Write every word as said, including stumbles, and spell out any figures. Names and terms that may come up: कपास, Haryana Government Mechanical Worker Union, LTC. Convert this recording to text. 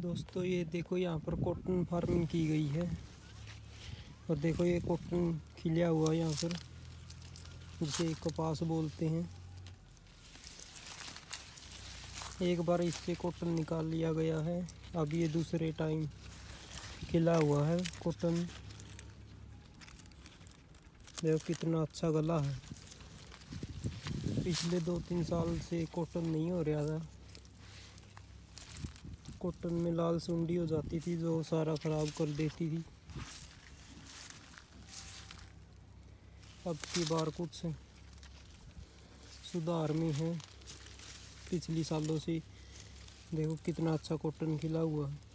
दोस्तों ये देखो यहाँ पर कॉटन फार्मिंग की गई है और देखो ये कॉटन खिलिया हुआ है यहाँ पर, जिसे कपास बोलते हैं। एक बार इससे कॉटन निकाल लिया गया है, अब ये दूसरे टाइम खिला हुआ है कॉटन। देखो कितना अच्छा गला है। पिछले दो तीन साल से कॉटन नहीं हो रहा था। कॉटन में लाल सुंडी हो जाती थी जो सारा ख़राब कर देती थी। अब की बार कुछ सुधार में है पिछली सालों से। देखो कितना अच्छा कॉटन खिला हुआ है।